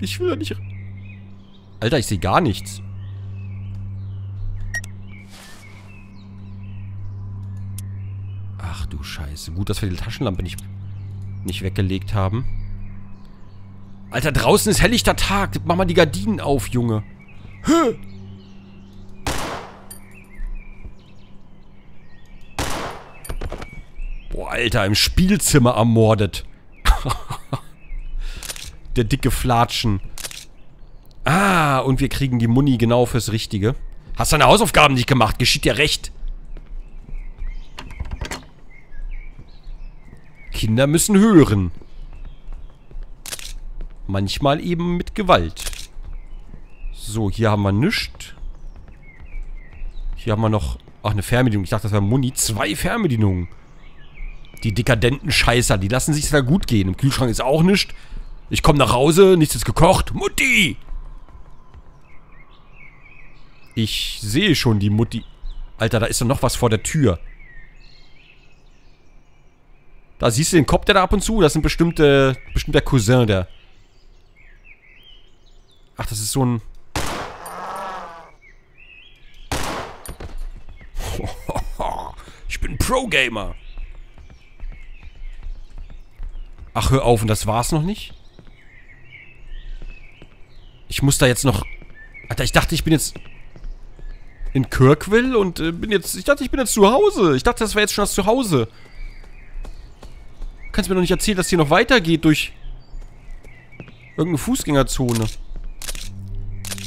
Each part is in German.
Ich will da nicht... Alter, ich sehe gar nichts. Ach du Scheiße. Gut, dass wir die Taschenlampe nicht weggelegt haben. Alter, draußen ist helllichter Tag. Mach mal die Gardinen auf, Junge. Hä? Boah, Alter, im Spielzimmer ermordet. Der dicke Flatschen. Ah, und wir kriegen die Muni genau fürs Richtige. Hast deine Hausaufgaben nicht gemacht, geschieht dir recht. Kinder müssen hören. Manchmal eben mit Gewalt. So, hier haben wir nichts. Hier haben wir noch... Ach, eine Fernbedienung. Ich dachte, das wäre Muni. 2 Fernbedienungen. Die dekadenten Scheißer, die lassen sich's da gut gehen. Im Kühlschrank ist auch nichts. Ich komme nach Hause, nichts ist gekocht. Mutti! Ich sehe schon die Mutti. Alter, da ist doch noch was vor der Tür. Da siehst du den Kopf, der da ab und zu? Das sind bestimmt der Cousin, der... Ach, das ist so ein... Ich bin Pro-Gamer. Ach, hör auf, und das war's noch nicht? Ich muss da jetzt noch... Alter, ich dachte, ich bin jetzt... in Kirkville und bin jetzt... Ich dachte, ich bin jetzt zu Hause. Ich dachte, das wäre jetzt schon das Zuhause. Du kannst mir doch nicht erzählen, dass hier noch weitergeht durch... irgendeine Fußgängerzone.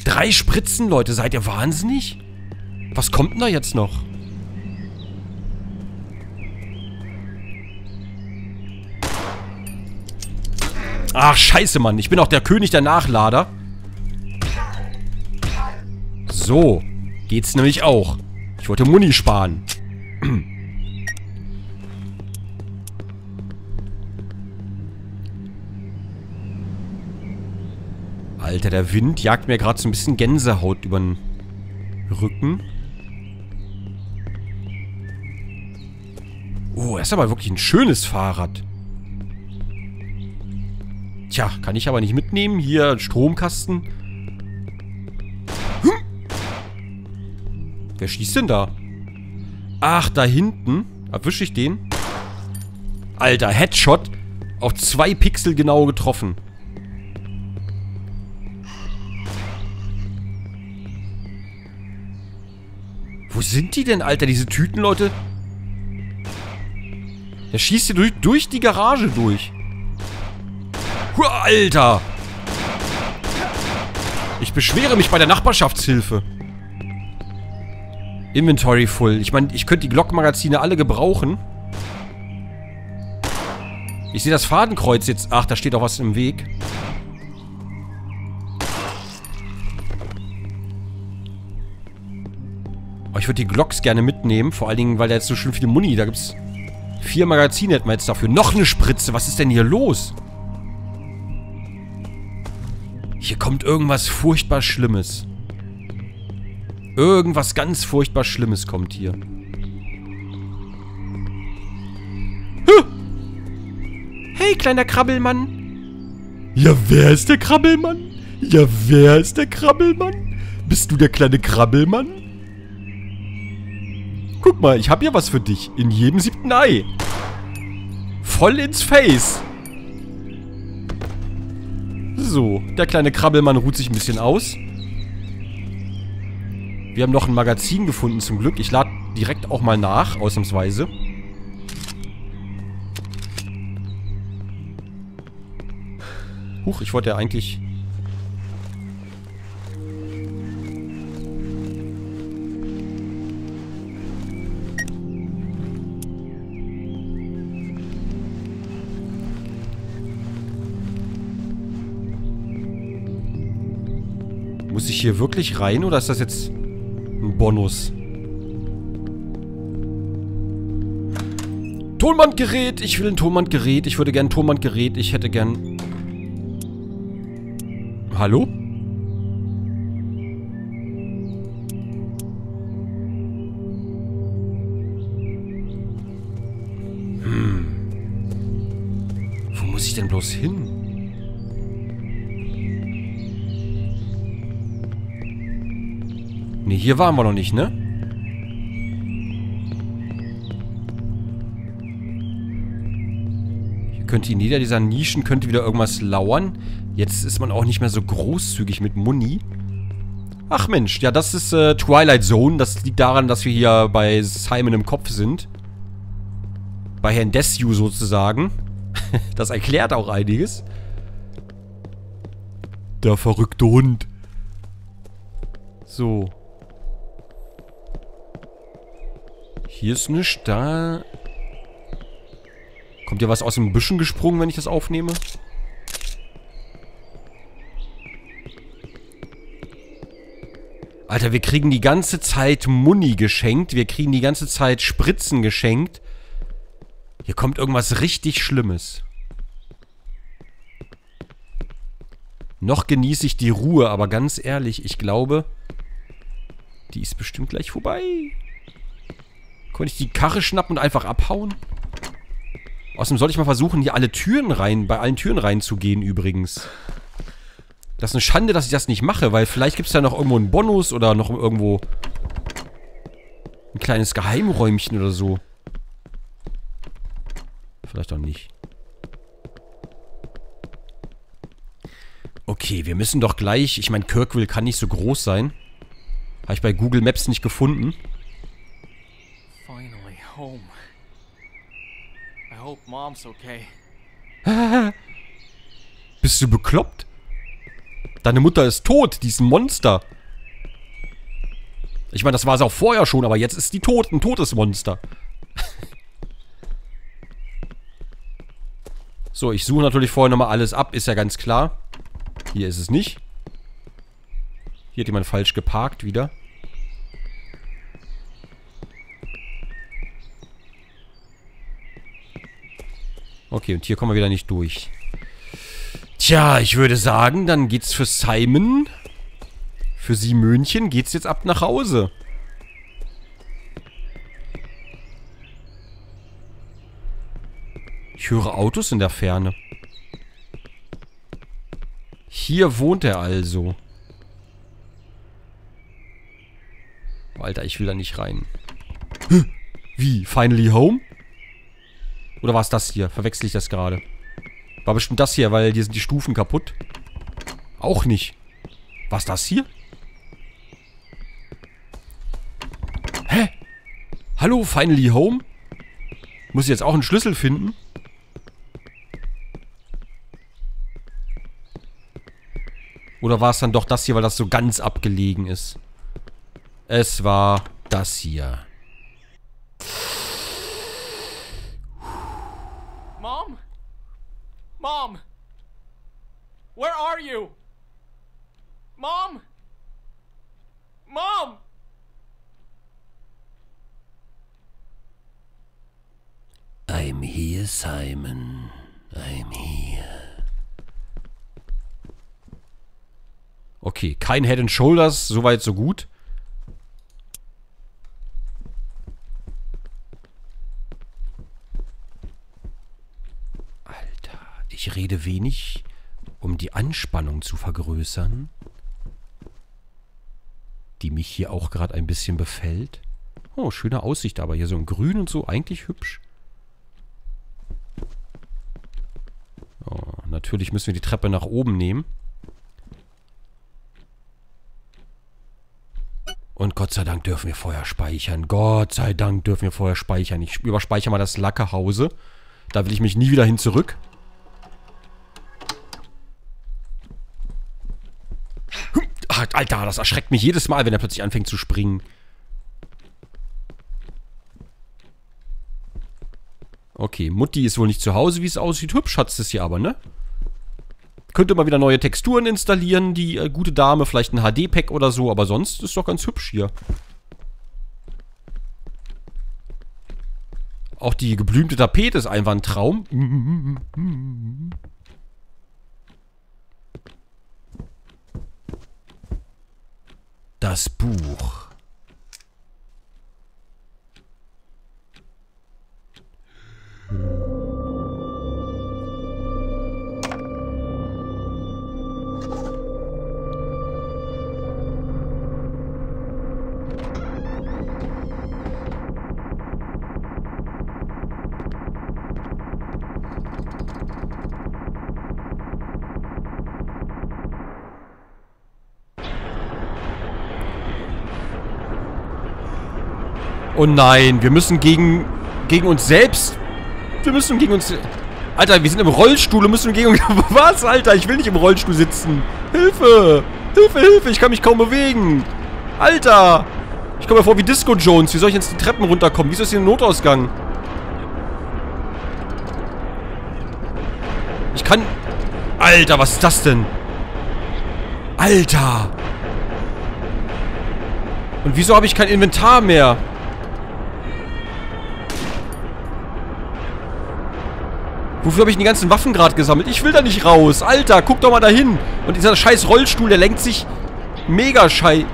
3 Spritzen, Leute. Seid ihr wahnsinnig? Was kommt denn da jetzt noch? Ach, scheiße, Mann. Ich bin auch der König der Nachlader. So. Geht's nämlich auch. Ich wollte Muni sparen. Alter, der Wind jagt mir gerade so ein bisschen Gänsehaut über den Rücken. Oh, das ist aber wirklich ein schönes Fahrrad. Tja, kann ich aber nicht mitnehmen. Hier, Stromkasten. Hm. Wer schießt denn da? Ach, da hinten. Erwische ich den? Alter, Headshot. Auf 2 Pixel genau getroffen. Wo sind die denn, Alter? Diese Tütenleute? Der schießt hier durch die Garage durch. Hua, Alter! Ich beschwere mich bei der Nachbarschaftshilfe. Inventory full. Ich meine, ich könnte die Glockmagazine alle gebrauchen. Ich sehe das Fadenkreuz jetzt. Ach, da steht auch was im Weg. Ich würde die Glocks gerne mitnehmen, vor allen Dingen, weil da jetzt so schön viel Muni, da gibt's 4 Magazine hätten wir jetzt dafür. Noch eine Spritze, was ist denn hier los? Hier kommt irgendwas furchtbar Schlimmes. Irgendwas ganz furchtbar Schlimmes kommt hier. Huh. Hey, kleiner Krabbelmann. Ja, wer ist der Krabbelmann? Ja, wer ist der Krabbelmann? Bist du der kleine Krabbelmann? Guck mal, ich habe hier was für dich. In jedem 7. Ei. Voll ins Face. So, der kleine Krabbelmann ruht sich ein bisschen aus. Wir haben noch ein Magazin gefunden, zum Glück. Ich lade direkt auch mal nach, ausnahmsweise. Huch, ich wollte ja eigentlich... Muss ich hier wirklich rein oder ist das jetzt ein Bonus? Tonbandgerät! Ich will ein Tonbandgerät. Ich würde gern ein Tonbandgerät. Ich hätte gern... Hallo? Wo muss ich denn bloß hin? Ne, hier waren wir noch nicht, ne? Hier könnte in jeder dieser Nischen könnte wieder irgendwas lauern. Jetzt ist man auch nicht mehr so großzügig mit Muni. Ach Mensch, ja, das ist Twilight Zone. Das liegt daran, dass wir hier bei Simon im Kopf sind. Bei Herrn Desue sozusagen. Das erklärt auch einiges. Der verrückte Hund. So. Hier ist nichts. Da... Kommt ja was aus den Büschen gesprungen, wenn ich das aufnehme? Alter, wir kriegen die ganze Zeit Muni geschenkt. Wir kriegen die ganze Zeit Spritzen geschenkt. Hier kommt irgendwas richtig Schlimmes. Noch genieße ich die Ruhe, aber ganz ehrlich, ich glaube, die ist bestimmt gleich vorbei. Konnte ich die Karre schnappen und einfach abhauen? Außerdem sollte ich mal versuchen, hier alle Türen rein, bei allen Türen reinzugehen übrigens. Das ist eine Schande, dass ich das nicht mache, weil vielleicht gibt es da noch irgendwo einen Bonus oder noch irgendwo ein kleines Geheimräumchen oder so. Vielleicht auch nicht. Okay, wir müssen doch gleich... Ich meine, Kirkville kann nicht so groß sein. Habe ich bei Google Maps nicht gefunden. Bist du bekloppt? Deine Mutter ist tot, die ist ein Monster. Ich meine, das war es auch vorher schon, aber jetzt ist die tot, ein totes Monster. So, ich suche natürlich vorher nochmal alles ab, ist ja ganz klar. Hier ist es nicht. Hier hat jemand falsch geparkt wieder. Okay, und hier kommen wir wieder nicht durch. Tja, ich würde sagen, dann geht's für Simon. Für Simönchen geht's jetzt ab nach Hause. Ich höre Autos in der Ferne. Hier wohnt er also. Alter, ich will da nicht rein. Wie? Finally home? Oder war es das hier? Verwechsel ich das gerade? War bestimmt das hier, weil hier sind die Stufen kaputt. Auch nicht. War es das hier? Hä? Hallo, finally home? Muss ich jetzt auch einen Schlüssel finden? Oder war es dann doch das hier, weil das so ganz abgelegen ist? Es war das hier. Mom? Mom? Where are you? Mom? Mom? I'm here, Simon. I'm here. Okay, kein Head and Shoulders, soweit so gut. Alter, ich rede wenig, um die Anspannung zu vergrößern, die mich hier auch gerade ein bisschen befällt. Oh, schöne Aussicht, aber hier so im Grün und so, eigentlich hübsch. Oh, natürlich müssen wir die Treppe nach oben nehmen. Und Gott sei Dank dürfen wir vorher speichern. Gott sei Dank dürfen wir vorher speichern. Ich überspeichere mal das Lackehause. Da will ich mich nie wieder hin zurück. Alter, das erschreckt mich jedes Mal, wenn er plötzlich anfängt zu springen. Okay, Mutti ist wohl nicht zu Hause, wie es aussieht. Hübsch hat es das hier aber, ne? Könnte mal wieder neue Texturen installieren, die gute Dame, vielleicht ein HD-Pack oder so, aber sonst ist doch ganz hübsch hier. Auch die geblümte Tapete ist einfach ein Traum. Das Buch. Oh nein, wir müssen gegen uns selbst. Wir müssen gegen uns... Alter, wir sind im Rollstuhl und müssen gegen uns... Was, Alter? Ich will nicht im Rollstuhl sitzen. Hilfe! Hilfe, Hilfe! Ich kann mich kaum bewegen. Alter! Ich komme mir vor wie Disco Jones. Wie soll ich jetzt die Treppen runterkommen? Wieso ist hier ein Notausgang? Ich kann... Alter, was ist das denn? Alter! Und wieso habe ich kein Inventar mehr? Wofür habe ich die ganzen Waffen gerade gesammelt? Ich will da nicht raus. Alter, guck doch mal dahin. Und dieser scheiß Rollstuhl, der lenkt sich mega scheiße.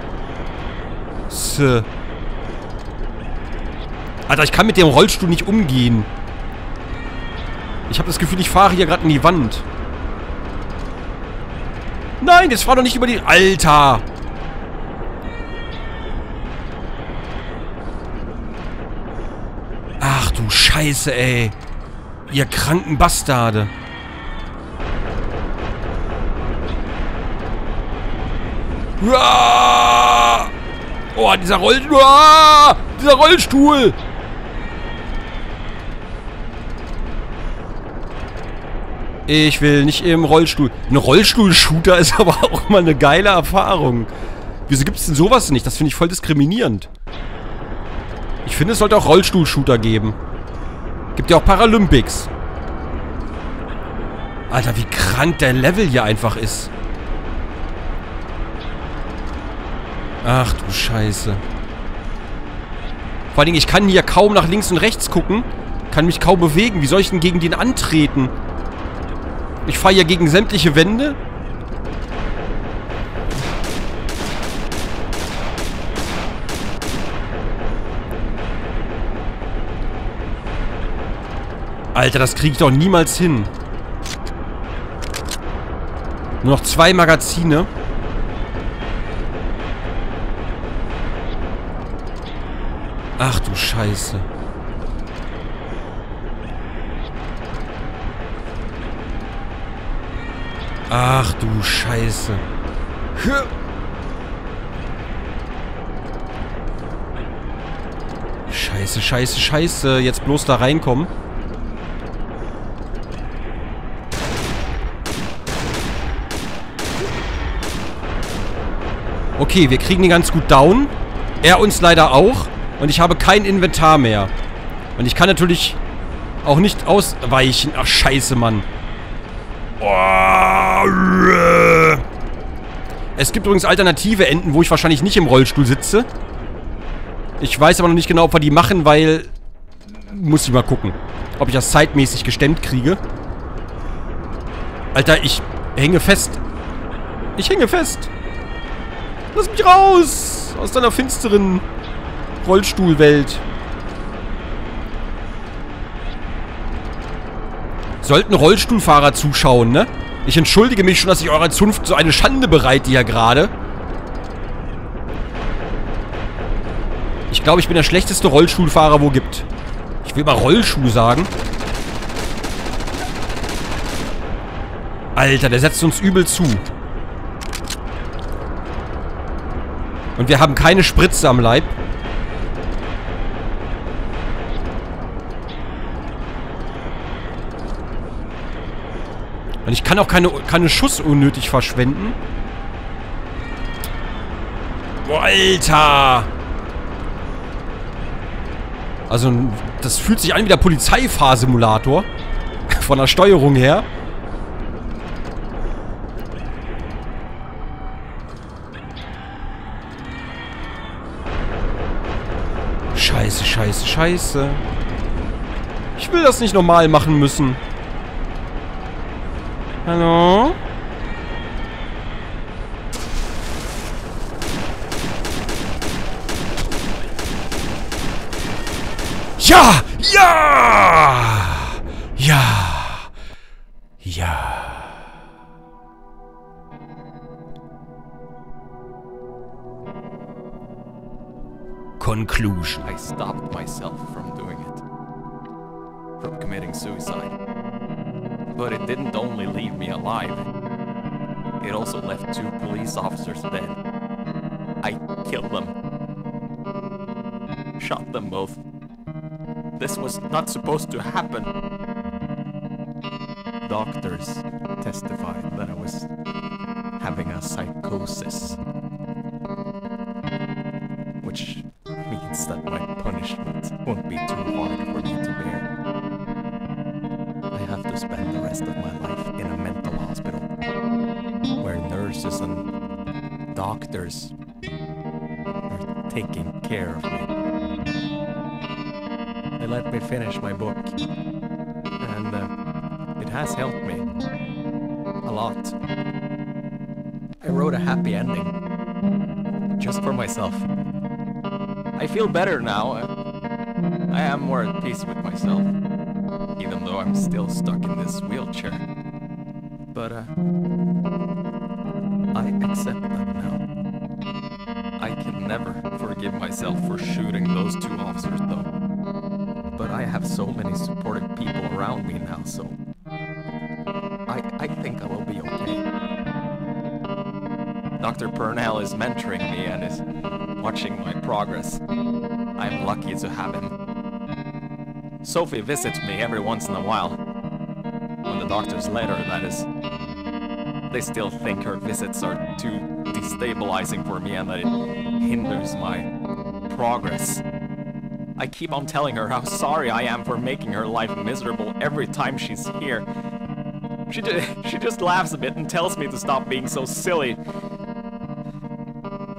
Alter, ich kann mit dem Rollstuhl nicht umgehen. Ich habe das Gefühl, ich fahre hier gerade in die Wand. Nein, jetzt fahr doch nicht über die... Alter! Ach du Scheiße, ey. Ihr kranken Bastarde. Uah! Oh, dieser Rollstuhl! Ich will nicht im Rollstuhl. Ein Rollstuhl-Shooter ist aber auch mal eine geile Erfahrung. Wieso gibt's denn sowas nicht? Das finde ich voll diskriminierend. Ich finde, es sollte auch Rollstuhl-Shooter geben. Gibt ja auch Paralympics. Alter, wie krank der Level hier einfach ist. Ach du Scheiße. Vor allen Dingen, ich kann hier kaum nach links und rechts gucken. Kann mich kaum bewegen. Wie soll ich denn gegen den antreten? Ich fahre hier gegen sämtliche Wände. Alter, das kriege ich doch niemals hin. Nur noch 2 Magazine. Ach du Scheiße. Ach du Scheiße. Scheiße, Scheiße, Scheiße. Jetzt bloß da reinkommen. Okay, wir kriegen ihn ganz gut down. Er uns leider auch. Und ich habe kein Inventar mehr. Und ich kann natürlich auch nicht ausweichen. Ach, scheiße, Mann. Oh. Es gibt übrigens alternative Enden, wo ich wahrscheinlich nicht im Rollstuhl sitze. Ich weiß aber noch nicht genau, ob wir die machen, weil... Muss ich mal gucken. Ob ich das zeitmäßig gestemmt kriege. Alter, ich hänge fest. Ich hänge fest. Lass mich raus! Aus deiner finsteren Rollstuhlwelt. Sollten Rollstuhlfahrer zuschauen, ne? Ich entschuldige mich schon, dass ich eurer Zunft so eine Schande bereite hier gerade. Ich glaube, ich bin der schlechteste Rollstuhlfahrer, wo gibt. Ich will mal Rollschuh sagen. Alter, der setzt uns übel zu. Und wir haben keine Spritze am Leib. Und ich kann auch keine Schuss unnötig verschwenden. Boah, Alter! Also, das fühlt sich an wie der Polizeifahrsimulator. Von der Steuerung her. Scheiße, scheiße, scheiße. Ich will das nicht normal machen müssen. Hallo? Ja! Ja! Ja! Ja! Conclusion. I stopped myself from doing it. From committing suicide. But it didn't only leave me alive. It also left 2 police officers dead. I killed them. shot them both. This was not supposed to happen. Doctors testified that I was having a psychosis, which means that my punishment won't be too hard for me to bear. I have to spend the rest of my life in a mental hospital, where nurses and doctors are taking care of me. They let me finish my book, and it has helped me a lot. I wrote a happy ending, just for myself. I feel better now. I am more at peace with myself, even though I'm still stuck in this wheelchair. But I accept that now. I can never forgive myself for shooting those two officers, though. But I have so many supportive people around me now, so I think I will be okay. Dr. Purnell is mentoring me and is watching my progress. I'm lucky to have him. Sophie visits me every once in a while. When the doctor's later, that is. They still think her visits are too destabilizing for me and that it hinders my progress. I keep on telling her how sorry I am for making her life miserable every time she's here. She just laughs a bit and tells me to stop being so silly.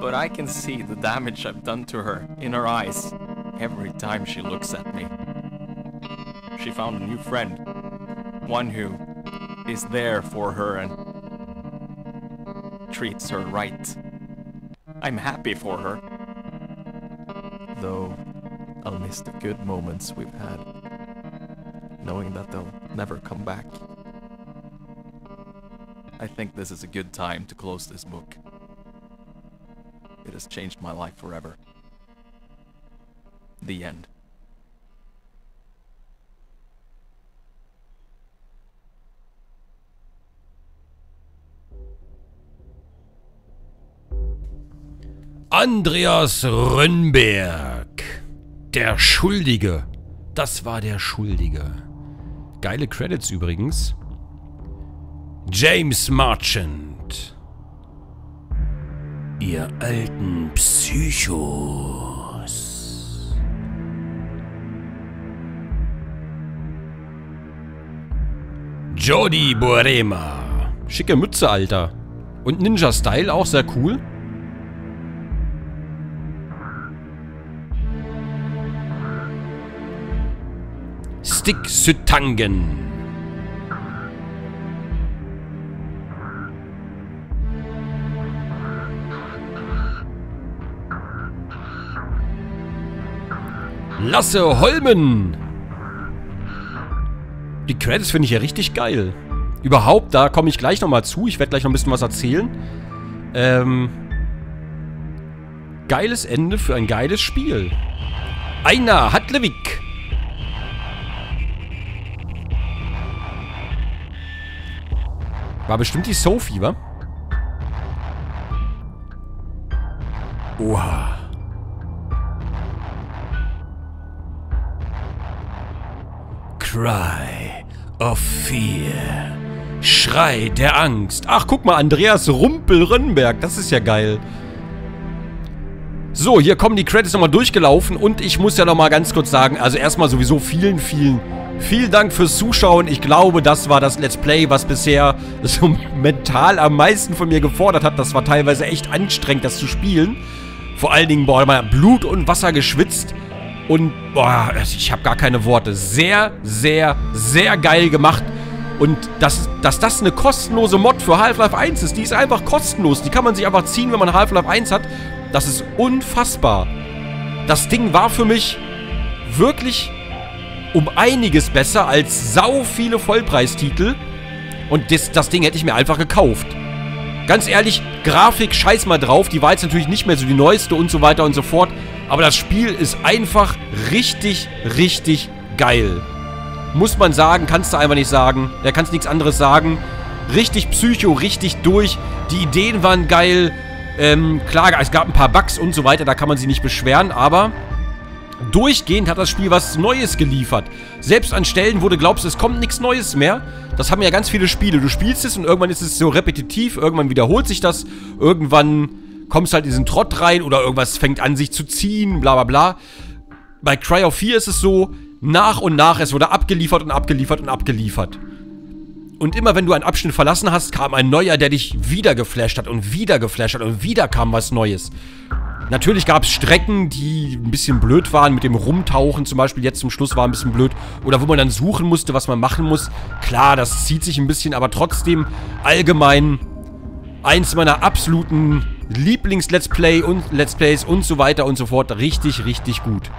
But I can see the damage I've done to her in her eyes every time she looks at me. She found a new friend, one who is there for her and treats her right. I'm happy for her, though I'll miss the good moments we've had, knowing that they'll never come back. I think this is a good time to close this book. It has changed my life forever. The end. Andreas Rönnberg. Der Schuldige. Das war der Schuldige. Geile Credits übrigens. James Marchand. Ihr alten Psychos. Jody Borema. Schicke Mütze, Alter. Und Ninja-Style auch sehr cool. Stick Sütangen. Lasse Holmen. Die Credits finde ich ja richtig geil. Überhaupt, da komme ich gleich nochmal zu. Ich werde gleich noch ein bisschen was erzählen. Geiles Ende für ein geiles Spiel. Einar Hatlevik. War bestimmt die Sophie, wa? Oha. Cry of Fear. Schrei der Angst. Ach, guck mal, Andreas Rönnberg. Das ist ja geil. So, hier kommen die Credits nochmal durchgelaufen. Und ich muss ja nochmal ganz kurz sagen, also erstmal sowieso vielen Dank fürs Zuschauen. Ich glaube, das war das Let's Play, was bisher so mental am meisten von mir gefordert hat. Das war teilweise echt anstrengend, das zu spielen. Vor allen Dingen, boah, mal Blut und Wasser geschwitzt. Und, boah, ich habe gar keine Worte. Sehr, sehr, sehr geil gemacht. Und dass das eine kostenlose Mod für Half-Life 1 ist, die ist einfach kostenlos. Die kann man sich einfach ziehen, wenn man Half-Life 1 hat. Das ist unfassbar. Das Ding war für mich wirklich um einiges besser als sau viele Vollpreistitel. Und das Ding hätte ich mir einfach gekauft. Ganz ehrlich, Grafik, scheiß mal drauf. Die war jetzt natürlich nicht mehr so die neueste und so weiter und so fort. Aber das Spiel ist einfach richtig, richtig geil. Muss man sagen, kannst du einfach nicht sagen. Da kannst du nichts anderes sagen. Richtig psycho, richtig durch. Die Ideen waren geil. Klar, es gab ein paar Bugs und so weiter. Da kann man sich nicht beschweren. Aber Durchgehend hat das Spiel was Neues geliefert. Selbst an Stellen, wo du glaubst, es kommt nichts Neues mehr. Das haben ja ganz viele Spiele. Du spielst es und irgendwann ist es so repetitiv, irgendwann wiederholt sich das, irgendwann kommst halt in diesen Trott rein oder irgendwas fängt an, sich zu ziehen, bla bla bla. Bei Cry of Fear ist es so, nach und nach, es wurde abgeliefert und abgeliefert und abgeliefert. Und immer wenn du einen Abschnitt verlassen hast, kam ein neuer, der dich wieder geflasht hat und wieder geflasht hat und wieder kam was Neues. Natürlich gab es Strecken, die ein bisschen blöd waren, mit dem Rumtauchen zum Beispiel, jetzt zum Schluss war ein bisschen blöd. Oder wo man dann suchen musste, was man machen muss. Klar, das zieht sich ein bisschen, aber trotzdem allgemein eins meiner absoluten Lieblings-Let's Play und Let's Plays und so weiter und so fort. Richtig, richtig gut.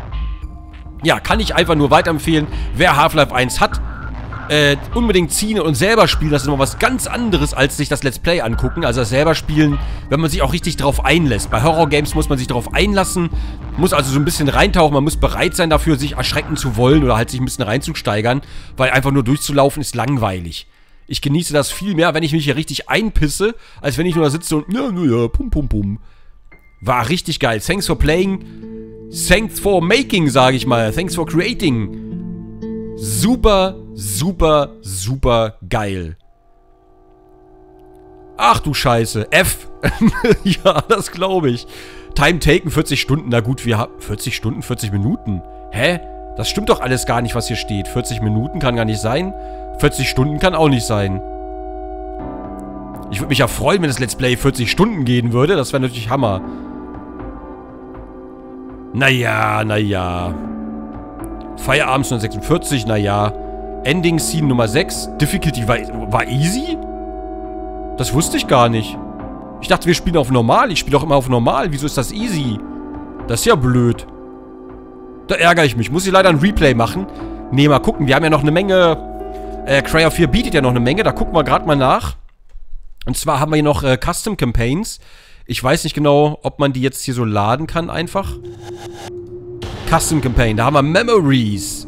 Ja, kann ich einfach nur weiterempfehlen. Wer Half-Life 1 hat, unbedingt ziehen und selber spielen. Das ist immer was ganz anderes, als sich das Let's Play angucken. Also das selber spielen, wenn man sich auch richtig drauf einlässt. Bei Horror-Games muss man sich darauf einlassen, muss also so ein bisschen reintauchen. Man muss bereit sein dafür, sich erschrecken zu wollen oder halt sich ein bisschen reinzusteigern, weil einfach nur durchzulaufen ist langweilig. Ich genieße das viel mehr, wenn ich mich hier richtig einpisse, als wenn ich nur da sitze und ja, pum, pum, pum. War richtig geil. Thanks for playing. Thanks for making, sage ich mal. Thanks for creating. Super, super, super geil. Ach du Scheiße. F. Ja, das glaube ich. Time taken 40 Stunden. Na gut, wir haben 40 Stunden, 40 Minuten. Hä? Das stimmt doch alles gar nicht, was hier steht. 40 Minuten kann gar nicht sein. 40 Stunden kann auch nicht sein. Ich würde mich ja freuen, wenn das Let's Play 40 Stunden gehen würde. Das wäre natürlich Hammer. Naja, naja. Feierabend 1946, naja. Ending Scene Nummer 6. Difficulty war easy? Das wusste ich gar nicht. Ich dachte, wir spielen auf normal. Ich spiele doch immer auf normal. Wieso ist das easy? Das ist ja blöd. Da ärgere ich mich. Muss ich leider ein Replay machen. Nee, mal gucken. Wir haben ja noch eine Menge. Cry of Fear bietet ja noch eine Menge. Da gucken wir gerade mal nach. Und zwar haben wir hier noch Custom Campaigns. Ich weiß nicht genau, ob man die jetzt hier so laden kann einfach. Custom Campaign, da haben wir Memories.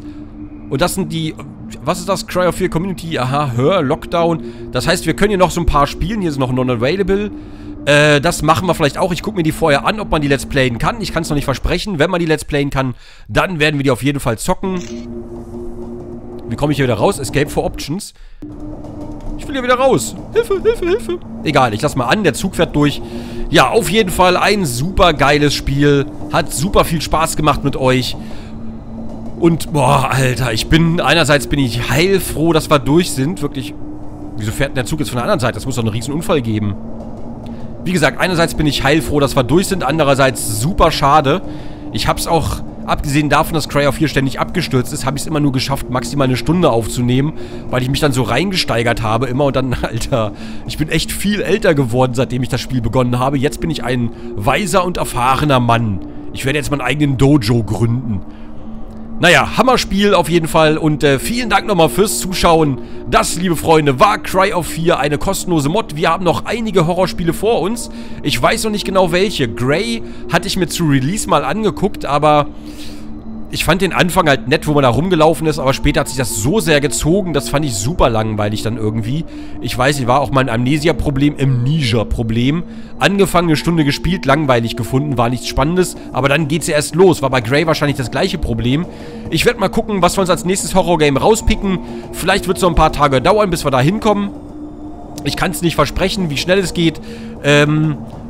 Und das sind die, was ist das? Cry of Fear Community, aha, Hör, Lockdown. Das heißt, wir können hier noch so ein paar spielen. Hier sind noch Non-Available. Das machen wir vielleicht auch. Ich gucke mir die vorher an, ob man die Let's Playen kann. Ich kann es noch nicht versprechen. Wenn man die Let's Playen kann, dann werden wir die auf jeden Fall zocken. Wie komme ich hier wieder raus? Escape for Options. Ich will hier wieder raus. Hilfe, Hilfe, Hilfe. Egal, ich lasse mal an. Der Zug fährt durch. Ja, auf jeden Fall ein super geiles Spiel. Hat super viel Spaß gemacht mit euch. Und, boah, Alter, ich bin... Einerseits bin ich heilfroh, dass wir durch sind. Wirklich. Wieso fährt denn der Zug jetzt von der anderen Seite? Das muss doch einen riesen Unfall geben. Wie gesagt, einerseits bin ich heilfroh, dass wir durch sind. Andererseits super schade. Ich hab's auch... Abgesehen davon, dass Cry of Fear ständig abgestürzt ist, habe ich es immer nur geschafft, maximal eine Stunde aufzunehmen, weil ich mich dann so reingesteigert habe immer und dann, Alter, ich bin echt viel älter geworden, seitdem ich das Spiel begonnen habe. Jetzt bin ich ein weiser und erfahrener Mann. Ich werde jetzt meinen eigenen Dojo gründen. Naja, Hammerspiel auf jeden Fall und vielen Dank nochmal fürs Zuschauen. Das, liebe Freunde, war Cry of Fear, eine kostenlose Mod. Wir haben noch einige Horrorspiele vor uns. Ich weiß noch nicht genau welche. Grey hatte ich mir zu Release mal angeguckt, aber ich fand den Anfang halt nett, wo man da rumgelaufen ist, aber später hat sich das so sehr gezogen, das fand ich super langweilig dann irgendwie. Ich weiß, ich war auch mein Amnesia-Problem. Angefangen, eine Stunde gespielt, langweilig gefunden, war nichts Spannendes, aber dann geht's ja erst los. War bei Grey wahrscheinlich das gleiche Problem. Ich werde mal gucken, was wir uns als nächstes Horror-Game rauspicken. Vielleicht wird es noch ein paar Tage dauern, bis wir da hinkommen. Ich kann es nicht versprechen, wie schnell es geht.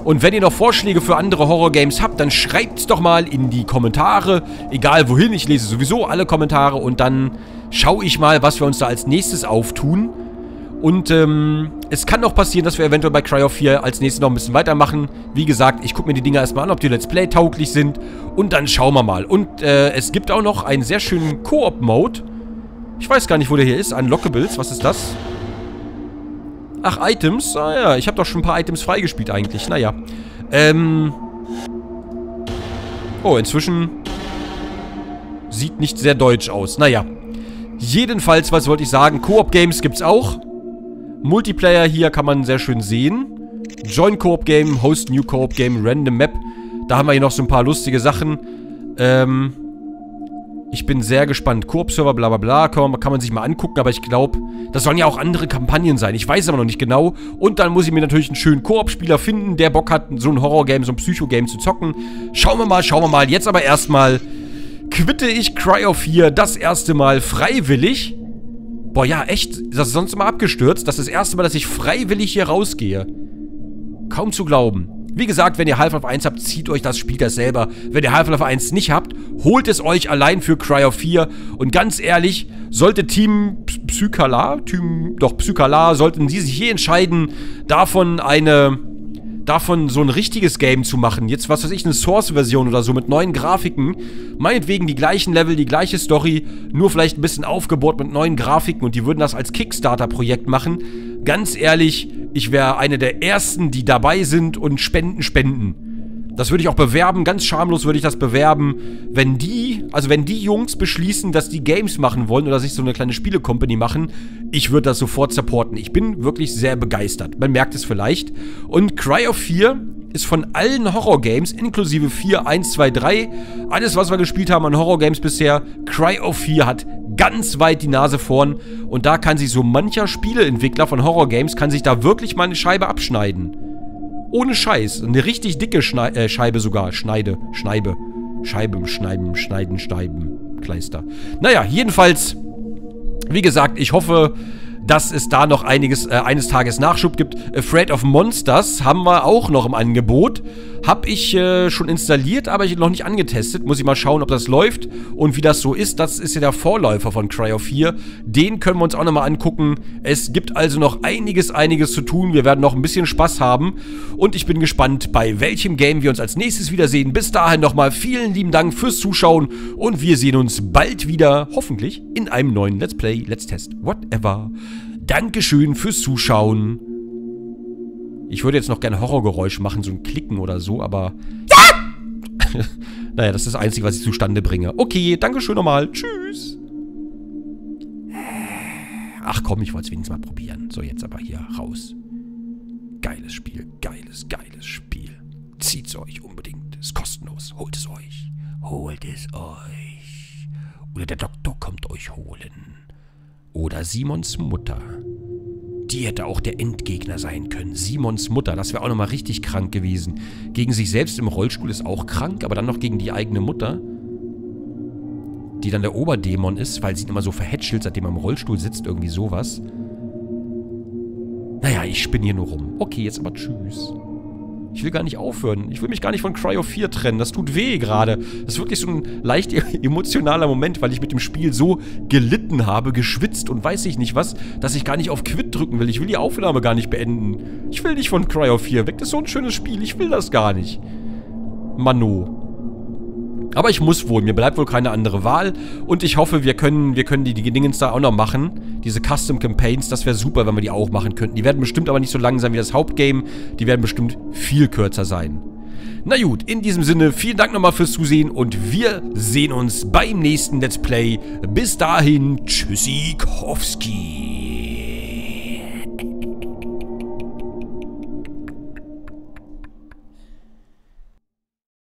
Und wenn ihr noch Vorschläge für andere Horror-Games habt, dann schreibt's doch mal in die Kommentare. Egal wohin, ich lese sowieso alle Kommentare und dann schaue ich mal, was wir uns da als nächstes auftun. Und es kann auch passieren, dass wir eventuell bei Cry of Fear als nächstes noch ein bisschen weitermachen. Wie gesagt, ich gucke mir die Dinger erstmal an, ob die Let's Play tauglich sind. Und dann schauen wir mal. Und es gibt auch noch einen sehr schönen Koop-Mode. Ich weiß gar nicht, wo der hier ist. Unlockables, was ist das? Ach, Items? Ah ja, ich habe doch schon ein paar Items freigespielt eigentlich. Naja. Oh, inzwischen sieht nicht sehr deutsch aus. Naja. Jedenfalls, was wollte ich sagen? Koop-Games gibt's auch. Multiplayer hier kann man sehr schön sehen. Join Koop-Game, Host New Koop-Game, Random Map. Da haben wir hier noch so ein paar lustige Sachen. Ich bin sehr gespannt. Koop-Server, bla bla bla, kann man sich mal angucken, aber ich glaube, das sollen ja auch andere Kampagnen sein. Ich weiß aber noch nicht genau. Und dann muss ich mir natürlich einen schönen Koop-Spieler finden, der Bock hat, so ein Horror-Game, so ein Psycho-Game zu zocken. Schauen wir mal, schauen wir mal. Jetzt aber erstmal quitte ich Cry of Fear das erste Mal freiwillig. Boah, ja, echt. Das ist sonst immer abgestürzt. Das ist das erste Mal, dass ich freiwillig hier rausgehe. Kaum zu glauben. Wie gesagt, wenn ihr Half-Life 1 habt, zieht euch das Spiel das selber. Wenn ihr Half-Life 1 nicht habt, holt es euch allein für Cry of Fear. Und ganz ehrlich, sollte Team Psycala, sollten die sich hier entscheiden, davon so ein richtiges Game zu machen. Jetzt, was weiß ich, eine Source-Version oder so mit neuen Grafiken. Meinetwegen die gleichen Level, die gleiche Story, nur vielleicht ein bisschen aufgebohrt mit neuen Grafiken und die würden das als Kickstarter-Projekt machen. Ganz ehrlich, ich wäre eine der ersten, die dabei sind und spenden. Das würde ich auch bewerben, ganz schamlos würde ich das bewerben, wenn die, also wenn die Jungs beschließen, dass die Games machen wollen oder sich so eine kleine Spiele-Company machen, ich würde das sofort supporten. Ich bin wirklich sehr begeistert, man merkt es vielleicht. Und Cry of Fear ist von allen Horror-Games, inklusive 4, 1, 2, 3, alles was wir gespielt haben an Horror-Games bisher, Cry of Fear hat ganz weit die Nase vorn und da kann sich so mancher Spieleentwickler von Horror-Games, kann sich da wirklich mal eine Scheibe abschneiden. Ohne Scheiß, eine richtig dicke Scheibe sogar, Kleister. Naja, jedenfalls, wie gesagt, ich hoffe, dass es da noch einiges, eines Tages Nachschub gibt. Afraid of Monsters haben wir auch noch im Angebot. Hab ich schon installiert, aber ich noch nicht angetestet. Muss ich mal schauen, ob das läuft und wie das so ist. Das ist ja der Vorläufer von Cry of Fear. Den können wir uns auch nochmal angucken. Es gibt also noch einiges zu tun. Wir werden noch ein bisschen Spaß haben. Und ich bin gespannt, bei welchem Game wir uns als nächstes wiedersehen. Bis dahin nochmal vielen lieben Dank fürs Zuschauen. Und wir sehen uns bald wieder, hoffentlich, in einem neuen Let's Play, Let's Test, whatever. Dankeschön fürs Zuschauen. Ich würde jetzt noch gerne Horrorgeräusch machen, so ein Klicken oder so, aber... Ja! Naja, das ist das Einzige, was ich zustande bringe. Okay, Dankeschön nochmal. Tschüss. Ach komm, ich wollte es wenigstens mal probieren. So, jetzt aber hier raus. Geiles Spiel, geiles Spiel. Zieht's euch unbedingt. Ist kostenlos. Holt es euch. Holt es euch. Oder der Doktor kommt euch holen. Oder Simons Mutter. Die hätte auch der Endgegner sein können. Simons Mutter, das wäre auch nochmal richtig krank gewesen. Gegen sich selbst im Rollstuhl ist auch krank, aber dann noch gegen die eigene Mutter, die dann der Oberdämon ist, weil sie ihn immer so verhätschelt, seitdem er im Rollstuhl sitzt, irgendwie sowas. Naja, ich spinne hier nur rum. Okay, jetzt aber tschüss. Ich will gar nicht aufhören. Ich will mich gar nicht von Cry of Fear trennen. Das tut weh gerade. Das ist wirklich so ein leicht emotionaler Moment, weil ich mit dem Spiel so gelitten habe, geschwitzt und weiß ich nicht was, dass ich gar nicht auf Quit drücken will. Ich will die Aufnahme gar nicht beenden. Ich will nicht von Cry of Fear weg. Das ist so ein schönes Spiel. Ich will das gar nicht. Mano. Aber ich muss wohl. Mir bleibt wohl keine andere Wahl. Und ich hoffe, wir können die Dingens da auch noch machen. Diese Custom Campaigns, das wäre super, wenn wir die auch machen könnten. Die werden bestimmt aber nicht so lang sein wie das Hauptgame. Die werden bestimmt viel kürzer sein. Na gut, in diesem Sinne, vielen Dank nochmal fürs Zusehen. Und wir sehen uns beim nächsten Let's Play. Bis dahin, Tschüssikowski.